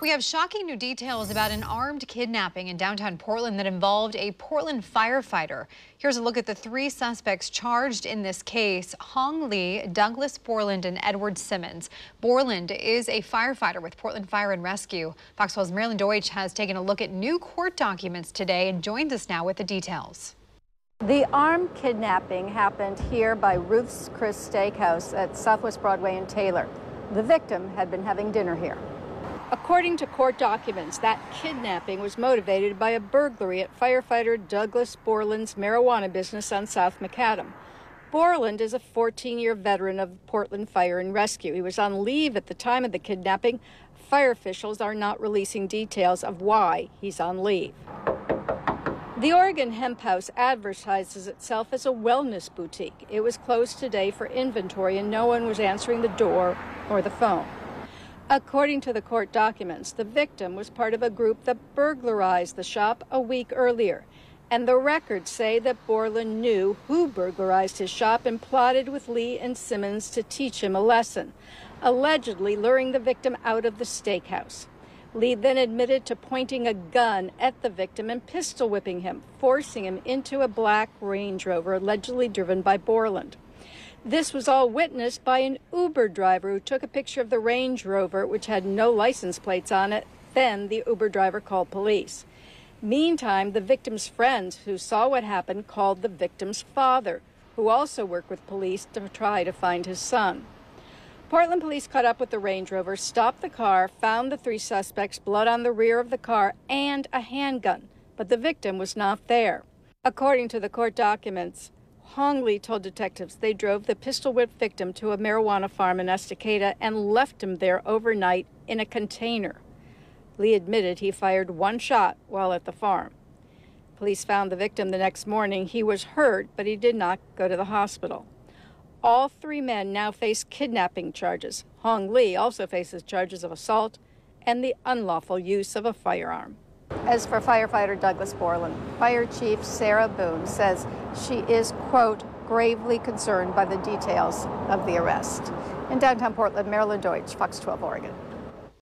We have shocking new details about an armed kidnapping in downtown Portland that involved a Portland firefighter. Here's a look at the three suspects charged in this case: Hong Lee, Douglas Borland, and Edward Simmons. Borland is a firefighter with Portland Fire and Rescue. FOX 12's Marilyn Deutsch has taken a look at new court documents today and joins us now with the details. The armed kidnapping happened here by Ruth's Chris Steakhouse at Southwest Broadway and Taylor. The victim had been having dinner here. According to court documents, that kidnapping was motivated by a burglary at firefighter Douglas Borland's marijuana business on South McAdam. Borland is a 14-year veteran of Portland Fire and Rescue. He was on leave at the time of the kidnapping. Fire officials are not releasing details of why he's on leave. The Oregon Hemp House advertises itself as a wellness boutique. It was closed today for inventory, and no one was answering the door or the phone. According to the court documents, the victim was part of a group that burglarized the shop a week earlier, and the records say that Borland knew who burglarized his shop and plotted with Lee and Simmons to teach him a lesson, allegedly luring the victim out of the steakhouse. Lee then admitted to pointing a gun at the victim and pistol whipping him, forcing him into a black Range Rover allegedly driven by Borland. This was all witnessed by an Uber driver who took a picture of the Range Rover, which had no license plates on it. Then the Uber driver called police. Meantime, the victim's friends who saw what happened called the victim's father, who also worked with police to try to find his son. Portland police caught up with the Range Rover, stopped the car, found the three suspects, blood on the rear of the car, and a handgun. But the victim was not there. According to the court documents, Hong Lee told detectives they drove the pistol-whipped victim to a marijuana farm in Estacada and left him there overnight in a container. Lee admitted he fired one shot while at the farm. Police found the victim the next morning. He was hurt, but he did not go to the hospital. All three men now face kidnapping charges. Hong Lee also faces charges of assault and the unlawful use of a firearm. As for firefighter Douglas Borland, Fire Chief Sarah Boone says she is, quote, gravely concerned by the details of the arrest. In downtown Portland, Marilyn Deutsch, FOX 12, Oregon.